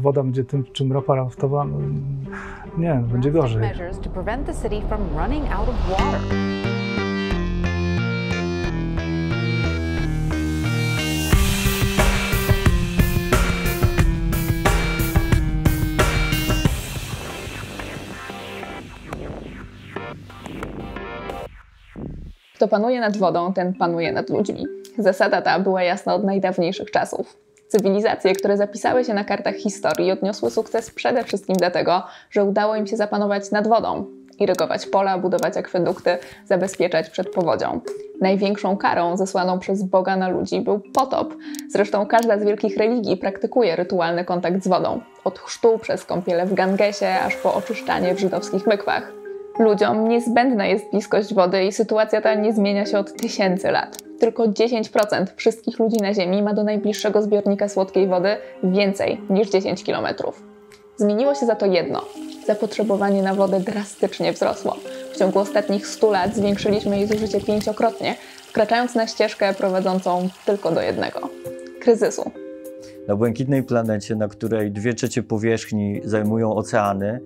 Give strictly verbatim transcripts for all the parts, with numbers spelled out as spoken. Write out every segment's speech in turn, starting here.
woda będzie tym, czym ropa naftowa, nie, będzie gorzej. Kto panuje nad wodą, ten panuje nad ludźmi. Zasada ta była jasna od najdawniejszych czasów. Cywilizacje, które zapisały się na kartach historii, odniosły sukces przede wszystkim dlatego, że udało im się zapanować nad wodą, irygować pola, budować akwedukty, zabezpieczać przed powodzią. Największą karą zesłaną przez Boga na ludzi był potop. Zresztą każda z wielkich religii praktykuje rytualny kontakt z wodą. Od chrztu, przez kąpiele w Gangesie, aż po oczyszczanie w żydowskich mykwach. Ludziom niezbędna jest bliskość wody i sytuacja ta nie zmienia się od tysięcy lat. Tylko dziesięć procent wszystkich ludzi na Ziemi ma do najbliższego zbiornika słodkiej wody więcej niż dziesięć kilometrów. Zmieniło się za to jedno. Zapotrzebowanie na wodę drastycznie wzrosło. W ciągu ostatnich stu lat zwiększyliśmy jej zużycie pięciokrotnie, wkraczając na ścieżkę prowadzącą tylko do jednego – kryzysu. Na błękitnej planecie, na której dwie trzecie powierzchni zajmują oceany,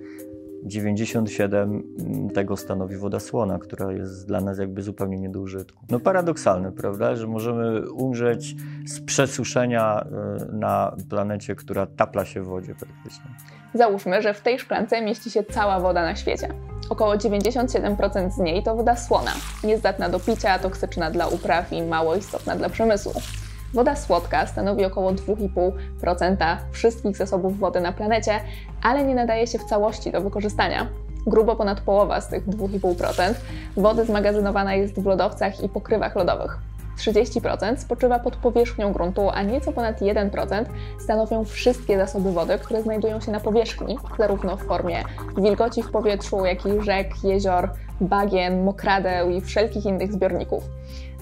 dziewięćdziesiąt siedem procent tego stanowi woda słona, która jest dla nas jakby zupełnie nie do użytku. No paradoksalne, prawda, że możemy umrzeć z przesuszenia na planecie, która tapla się w wodzie praktycznie. Załóżmy, że w tej szklance mieści się cała woda na świecie. Około dziewięćdziesiąt siedem procent z niej to woda słona, niezdatna do picia, toksyczna dla upraw i mało istotna dla przemysłu. Woda słodka stanowi około dwa i pół procent wszystkich zasobów wody na planecie, ale nie nadaje się w całości do wykorzystania. Grubo ponad połowa z tych dwóch i pół procent wody zmagazynowana jest w lodowcach i pokrywach lodowych. trzydzieści procent spoczywa pod powierzchnią gruntu, a nieco ponad jeden procent stanowią wszystkie zasoby wody, które znajdują się na powierzchni, zarówno w formie wilgoci w powietrzu, jak i rzek, jezior, bagien, mokradeł i wszelkich innych zbiorników.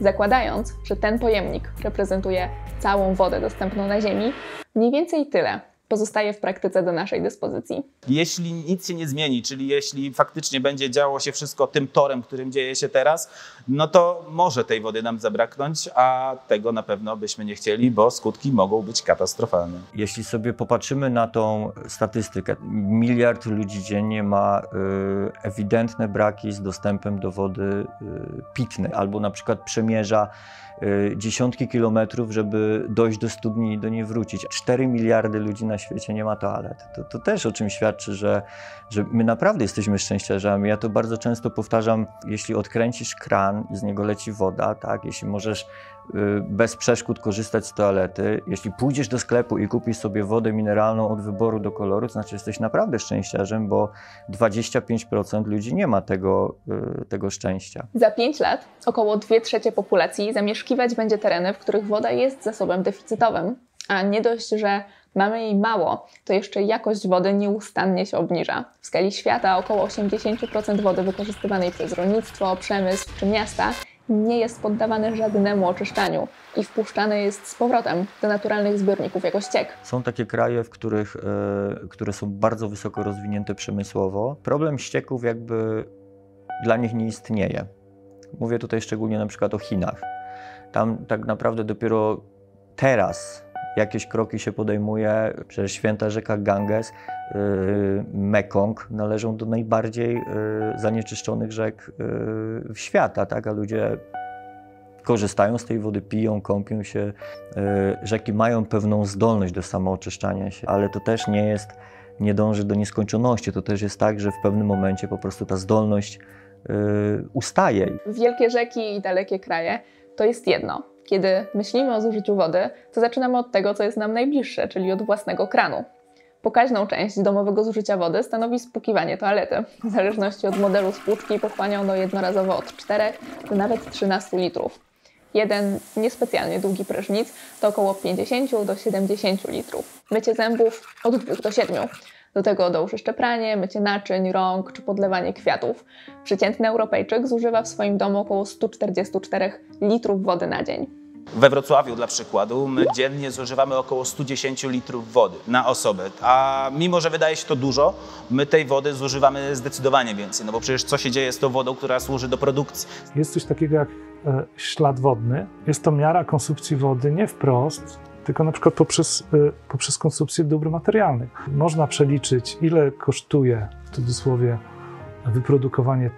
Zakładając, że ten pojemnik reprezentuje całą wodę dostępną na Ziemi, mniej więcej tyle pozostaje w praktyce do naszej dyspozycji. Jeśli nic się nie zmieni, czyli jeśli faktycznie będzie działo się wszystko tym torem, którym dzieje się teraz, no to może tej wody nam zabraknąć, a tego na pewno byśmy nie chcieli, bo skutki mogą być katastrofalne. Jeśli sobie popatrzymy na tą statystykę, miliard ludzi dziennie ma ewidentne braki z dostępem do wody pitnej, albo na przykład przemierza dziesiątki kilometrów, żeby dojść do studni i do niej wrócić. cztery miliardy ludzi na świecie nie ma toalet. To, to też o czym świadczy, że, że my naprawdę jesteśmy szczęściarzami. Ja to bardzo często powtarzam, jeśli odkręcisz kran i z niego leci woda, tak, jeśli możesz y, bez przeszkód korzystać z toalety, jeśli pójdziesz do sklepu i kupisz sobie wodę mineralną od wyboru do koloru, to znaczy jesteś naprawdę szczęściarzem, bo dwadzieścia pięć procent ludzi nie ma tego, y, tego szczęścia. Za pięć lat około dwie trzecie populacji zamieszkiwać będzie tereny, w których woda jest zasobem deficytowym, a nie dość, że mamy jej mało, to jeszcze jakość wody nieustannie się obniża. W skali świata około osiemdziesiąt procent wody wykorzystywanej przez rolnictwo, przemysł czy miasta nie jest poddawane żadnemu oczyszczaniu i wpuszczane jest z powrotem do naturalnych zbiorników jako ściek. Są takie kraje, w których, yy, które są bardzo wysoko rozwinięte przemysłowo. Problem ścieków jakby dla nich nie istnieje. Mówię tutaj szczególnie na przykład o Chinach. Tam tak naprawdę dopiero teraz jakieś kroki się podejmuje, przecież święta rzeka Ganges, yy, Mekong należą do najbardziej yy, zanieczyszczonych rzek yy, świata, tak? A ludzie korzystają z tej wody, piją, kąpią się. Yy, rzeki mają pewną zdolność do samooczyszczania się, ale to też nie jest, nie dąży do nieskończoności. To też jest tak, że w pewnym momencie po prostu ta zdolność yy, ustaje. Wielkie rzeki i dalekie kraje to jest jedno. Kiedy myślimy o zużyciu wody, to zaczynamy od tego, co jest nam najbliższe, czyli od własnego kranu. Pokaźną część domowego zużycia wody stanowi spłukiwanie toalety. W zależności od modelu spłuczki pochłania ono jednorazowo od czterech do nawet trzynastu litrów. Jeden niespecjalnie długi prysznic to około pięćdziesiąt do siedemdziesięciu litrów. Mycie zębów od dwóch do siedmiu. Do tego dołóż jeszcze pranie, mycie naczyń, rąk czy podlewanie kwiatów. Przeciętny Europejczyk zużywa w swoim domu około stu czterdziestu czterech litrów wody na dzień. We Wrocławiu dla przykładu my dziennie zużywamy około stu dziesięciu litrów wody na osobę, a mimo że wydaje się to dużo, my tej wody zużywamy zdecydowanie więcej, no bo przecież co się dzieje z tą wodą, która służy do produkcji. Jest coś takiego jak e, ślad wodny. Jest to miara konsumpcji wody nie wprost, tylko na przykład poprzez, poprzez konsumpcję dóbr materialnych. Można przeliczyć, ile kosztuje, w cudzysłowie, wyprodukowanie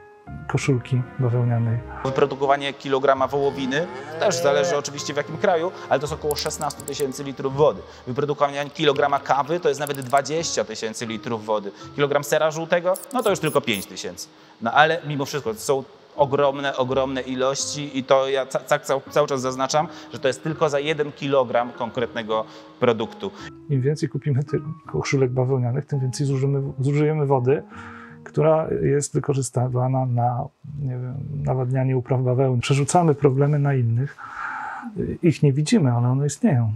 koszulki bawełnianej. Wyprodukowanie kilograma wołowiny też zależy oczywiście w jakim kraju, ale to jest około szesnaście tysięcy litrów wody. Wyprodukowanie kilograma kawy to jest nawet dwadzieścia tysięcy litrów wody. Kilogram sera żółtego, no to już tylko pięć tysięcy. No ale mimo wszystko to są ogromne, ogromne ilości i to ja ca ca cały czas zaznaczam, że to jest tylko za jeden kilogram konkretnego produktu. Im więcej kupimy tych koszulek bawełnianych, tym więcej zużyjemy, zużyjemy wody, która jest wykorzystywana na, nie wiem, nawadnianie upraw bawełny. Przerzucamy problemy na innych. Ich nie widzimy, ale one istnieją.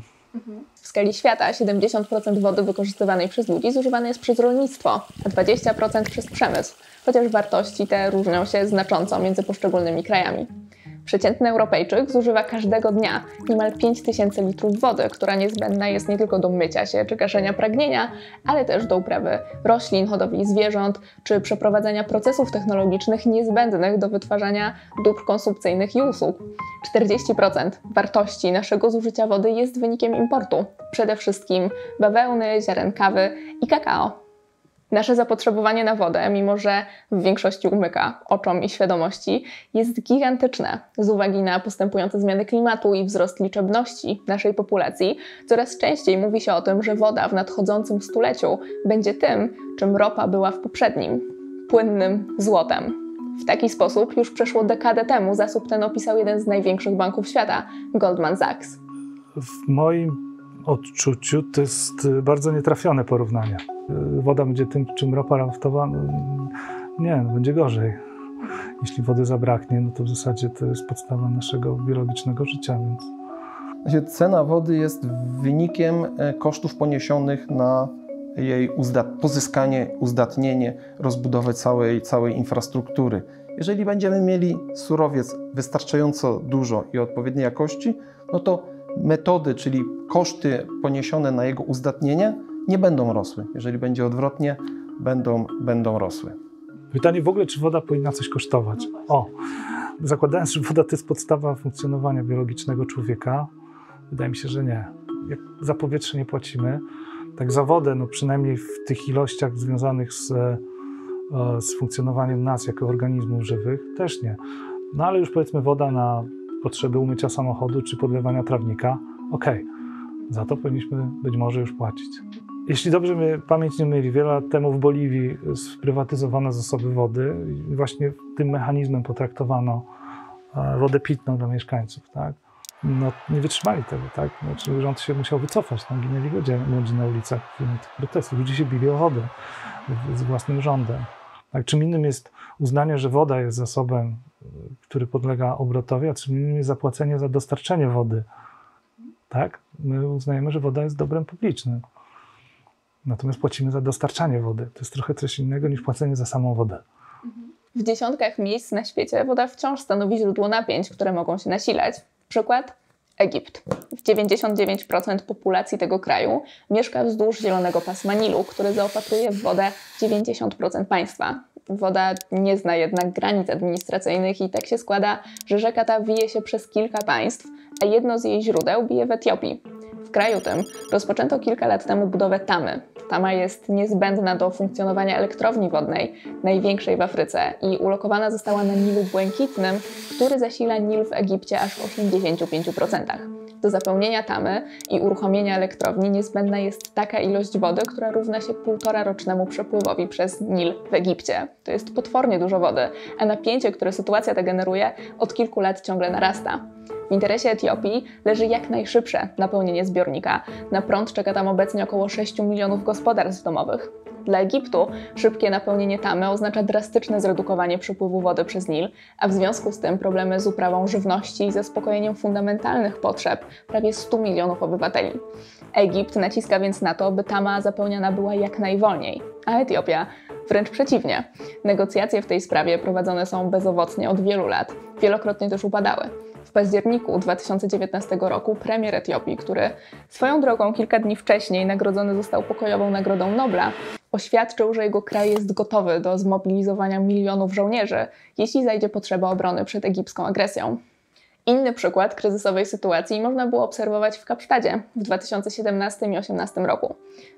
W skali świata siedemdziesiąt procent wody wykorzystywanej przez ludzi zużywane jest przez rolnictwo, a dwadzieścia procent przez przemysł, chociaż wartości te różnią się znacząco między poszczególnymi krajami. Przeciętny Europejczyk zużywa każdego dnia niemal pięć tysięcy litrów wody, która niezbędna jest nie tylko do mycia się czy gaszenia pragnienia, ale też do uprawy roślin, hodowli zwierząt czy przeprowadzania procesów technologicznych niezbędnych do wytwarzania dóbr konsumpcyjnych i usług. czterdzieści procent wartości naszego zużycia wody jest wynikiem importu, przede wszystkim bawełny, ziaren kawy i kakao. Nasze zapotrzebowanie na wodę, mimo że w większości umyka oczom i świadomości, jest gigantyczne. Z uwagi na postępujące zmiany klimatu i wzrost liczebności naszej populacji, coraz częściej mówi się o tym, że woda w nadchodzącym stuleciu będzie tym, czym ropa była w poprzednim – płynnym złotem. W taki sposób już przeszło dekadę temu zasób ten opisał jeden z największych banków świata – Goldman Sachs. W moim odczuciu to jest bardzo nietrafione porównanie. Woda będzie tym, czym ropa naftowa, no, nie, no, będzie gorzej. Jeśli wody zabraknie, no to w zasadzie to jest podstawa naszego biologicznego życia, więc... Cena wody jest wynikiem kosztów poniesionych na jej uzdat pozyskanie, uzdatnienie, rozbudowę całej, całej infrastruktury. Jeżeli będziemy mieli surowiec wystarczająco dużo i odpowiedniej jakości, no to metody, czyli koszty poniesione na jego uzdatnienie, nie będą rosły. Jeżeli będzie odwrotnie, będą, będą rosły. Pytanie w ogóle, czy woda powinna coś kosztować? O, zakładając, że woda to jest podstawa funkcjonowania biologicznego człowieka, wydaje mi się, że nie. Jak za powietrze nie płacimy, tak za wodę, no przynajmniej w tych ilościach związanych z, z funkcjonowaniem nas jako organizmów żywych, też nie. No ale już powiedzmy woda na potrzeby umycia samochodu czy podlewania trawnika, okej. Za to powinniśmy być może już płacić. Jeśli dobrze mnie pamięć nie myli, wiele lat temu w Boliwii sprywatyzowano zasoby wody i właśnie tym mechanizmem potraktowano wodę pitną dla mieszkańców. Tak? No, nie wytrzymali tego, tak? Znaczy, rząd się musiał wycofać, tam ginęli ludzie, ludzie na ulicach w tych protestach. Ludzie się bili o wodę z własnym rządem. Tak? Czym innym jest uznanie, że woda jest zasobem, który podlega obrotowi, a czym innym jest zapłacenie za dostarczenie wody. Tak? My uznajemy, że woda jest dobrem publicznym. Natomiast płacimy za dostarczanie wody. To jest trochę coś innego niż płacenie za samą wodę. W dziesiątkach miejsc na świecie woda wciąż stanowi źródło napięć, które mogą się nasilać. Przykład? Egipt. dziewięćdziesiąt dziewięć procent populacji tego kraju mieszka wzdłuż zielonego pasma Nilu, który zaopatruje w wodę dziewięćdziesiąt procent państwa. Woda nie zna jednak granic administracyjnych i tak się składa, że rzeka ta wije się przez kilka państw, a jedno z jej źródeł bije w Etiopii. W kraju tym rozpoczęto kilka lat temu budowę tamy. Tama jest niezbędna do funkcjonowania elektrowni wodnej, największej w Afryce, i ulokowana została na Nilu Błękitnym, który zasila Nil w Egipcie aż w osiemdziesięciu pięciu procentach. Do zapełnienia tamy i uruchomienia elektrowni niezbędna jest taka ilość wody, która równa się półtorarocznemu przepływowi przez Nil w Egipcie. To jest potwornie dużo wody, a napięcie, które sytuacja ta generuje, od kilku lat ciągle narasta. W interesie Etiopii leży jak najszybsze napełnienie zbiornika. Na prąd czeka tam obecnie około sześciu milionów gospodarstw domowych. Dla Egiptu szybkie napełnienie tamy oznacza drastyczne zredukowanie przepływu wody przez Nil, a w związku z tym problemy z uprawą żywności i zaspokojeniem fundamentalnych potrzeb prawie stu milionów obywateli. Egipt naciska więc na to, by tama zapełniana była jak najwolniej, a Etiopia wręcz przeciwnie. Negocjacje w tej sprawie prowadzone są bezowocnie od wielu lat, wielokrotnie też upadały. W październiku dwa tysiące dziewiętnastego roku premier Etiopii, który swoją drogą kilka dni wcześniej nagrodzony został Pokojową Nagrodą Nobla, oświadczył, że jego kraj jest gotowy do zmobilizowania milionów żołnierzy, jeśli zajdzie potrzeba obrony przed egipską agresją. Inny przykład kryzysowej sytuacji można było obserwować w Kapsztadzie w dwa tysiące siedemnastym i dwa tysiące osiemnastym roku.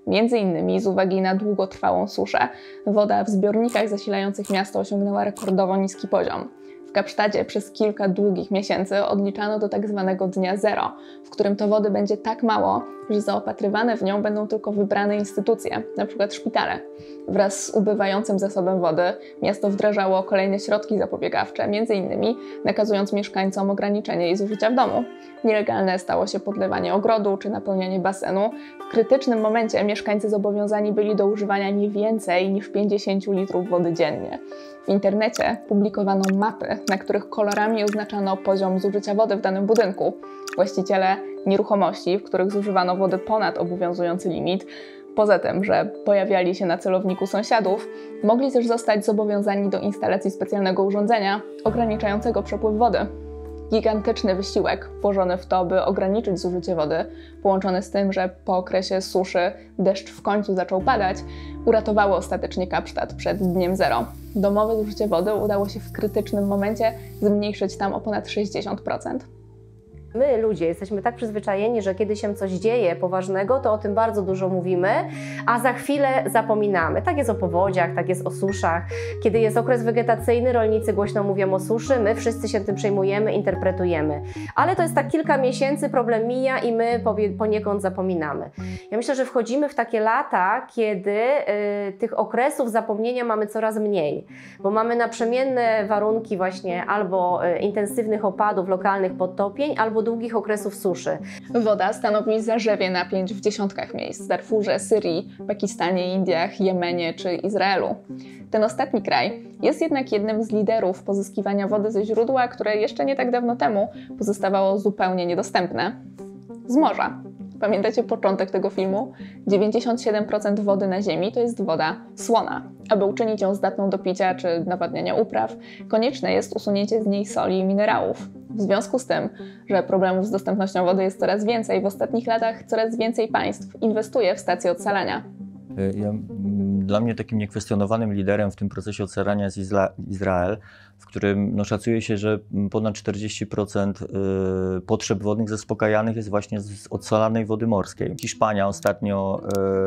Między innymi z uwagi na długotrwałą suszę woda w zbiornikach zasilających miasto osiągnęła rekordowo niski poziom. W Kapsztadzie przez kilka długich miesięcy odliczano do tak zwanego dnia zero, w którym to wody będzie tak mało, że zaopatrywane w nią będą tylko wybrane instytucje, np. szpitale. Wraz z ubywającym zasobem wody miasto wdrażało kolejne środki zapobiegawcze, między innymi nakazując mieszkańcom ograniczenie jej zużycia w domu. Nielegalne stało się podlewanie ogrodu czy napełnianie basenu. W krytycznym momencie mieszkańcy zobowiązani byli do używania nie więcej niż pięćdziesięciu litrów wody dziennie. W internecie publikowano mapy, na których kolorami oznaczano poziom zużycia wody w danym budynku. Właściciele nieruchomości, w których zużywano wody ponad obowiązujący limit, poza tym, że pojawiali się na celowniku sąsiadów, mogli też zostać zobowiązani do instalacji specjalnego urządzenia ograniczającego przepływ wody. Gigantyczny wysiłek włożony w to, by ograniczyć zużycie wody, połączony z tym, że po okresie suszy deszcz w końcu zaczął padać, uratowało ostatecznie Kapsztad przed dniem zero. Domowe zużycie wody udało się w krytycznym momencie zmniejszyć tam o ponad sześćdziesiąt procent. My, ludzie, jesteśmy tak przyzwyczajeni, że kiedy się coś dzieje poważnego, to o tym bardzo dużo mówimy, a za chwilę zapominamy. Tak jest o powodziach, tak jest o suszach. Kiedy jest okres wegetacyjny, rolnicy głośno mówią o suszy, my wszyscy się tym przejmujemy, interpretujemy. Ale to jest tak kilka miesięcy, problem mija i my poniekąd zapominamy. Ja myślę, że wchodzimy w takie lata, kiedy y, tych okresów zapomnienia mamy coraz mniej, bo mamy naprzemienne warunki właśnie albo y, intensywnych opadów, lokalnych podtopień, albo długich okresów suszy. Woda stanowi zarzewie napięć w dziesiątkach miejsc w Darfurze, Syrii, Pakistanie, Indiach, Jemenie czy Izraelu. Ten ostatni kraj jest jednak jednym z liderów pozyskiwania wody ze źródła, które jeszcze nie tak dawno temu pozostawało zupełnie niedostępne. Z morza. Pamiętacie początek tego filmu? dziewięćdziesiąt siedem procent wody na ziemi to jest woda słona. Aby uczynić ją zdatną do picia czy nawadniania upraw, konieczne jest usunięcie z niej soli i minerałów. W związku z tym, że problemów z dostępnością wody jest coraz więcej, w ostatnich latach coraz więcej państw inwestuje w stacje odsalania. Ja, dla mnie takim niekwestionowanym liderem w tym procesie odsalania jest Izla, Izrael, w którym no, szacuje się, że ponad czterdzieści procent potrzeb wodnych zaspokajanych jest właśnie z odsalanej wody morskiej. Hiszpania ostatnio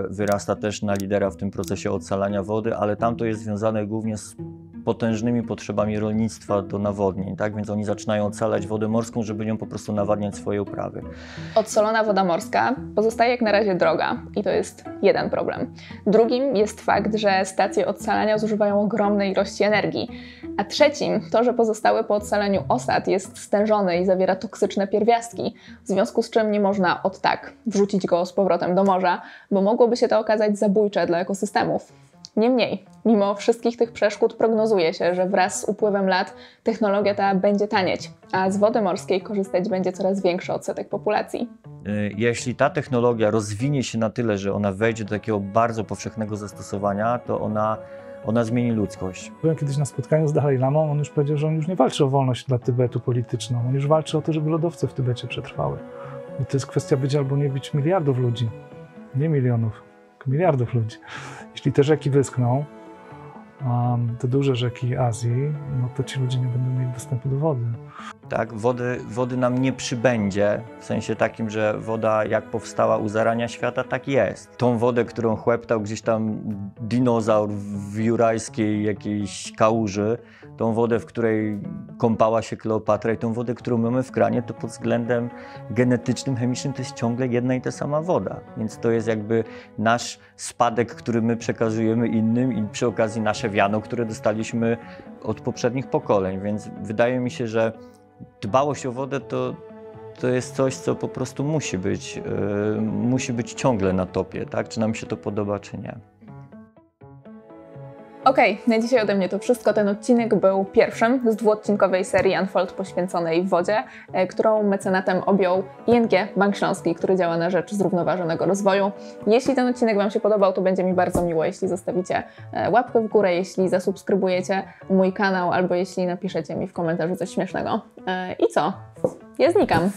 wyrasta też na lidera w tym procesie odsalania wody, ale tam to jest związane głównie z potężnymi potrzebami rolnictwa do nawodnień, tak? Więc oni zaczynają odsalać wodę morską, żeby nią po prostu nawadniać swoje uprawy. Odsolona woda morska pozostaje jak na razie droga i to jest jeden problem. Drugim jest fakt, że stacje odsalania zużywają ogromnej ilości energii, a trzecim to, że pozostały po odsaleniu osad jest stężony i zawiera toksyczne pierwiastki, w związku z czym nie można od tak wrzucić go z powrotem do morza, bo mogłoby się to okazać zabójcze dla ekosystemów. Niemniej, mimo wszystkich tych przeszkód prognozuje się, że wraz z upływem lat technologia ta będzie tanieć, a z wody morskiej korzystać będzie coraz większy odsetek populacji. Jeśli ta technologia rozwinie się na tyle, że ona wejdzie do takiego bardzo powszechnego zastosowania, to ona, ona zmieni ludzkość. Byłem kiedyś na spotkaniu z Dalai Lamą, on już powiedział, że on już nie walczy o wolność dla Tybetu polityczną, on już walczy o to, żeby lodowce w Tybecie przetrwały. I to jest kwestia być albo nie być miliardów ludzi, nie milionów. Miliardów ludzi. Jeśli te rzeki wyschną, um, te duże rzeki Azji, no to ci ludzie nie będą mieli dostępu do wody. Tak, wody, wody nam nie przybędzie, w sensie takim, że woda jak powstała u zarania świata, tak jest. Tą wodę, którą chłeptał gdzieś tam dinozaur w jurajskiej jakiejś kałuży, tą wodę, w której kąpała się Kleopatra i tą wodę, którą mamy w kranie, to pod względem genetycznym, chemicznym to jest ciągle jedna i ta sama woda. Więc to jest jakby nasz spadek, który my przekazujemy innym i przy okazji nasze wiano, które dostaliśmy od poprzednich pokoleń. Więc wydaje mi się, że dbałość o wodę to, to jest coś, co po prostu musi być, yy, musi być ciągle na topie, tak? Czy nam się to podoba, czy nie. Okej, okay, na dzisiaj ode mnie to wszystko. Ten odcinek był pierwszym z dwuodcinkowej serii Unfold poświęconej wodzie, którą mecenatem objął I N G Bank Śląski, który działa na rzecz zrównoważonego rozwoju. Jeśli ten odcinek Wam się podobał, to będzie mi bardzo miło, jeśli zostawicie łapkę w górę, jeśli zasubskrybujecie mój kanał albo jeśli napiszecie mi w komentarzu coś śmiesznego. I co? Ja znikam.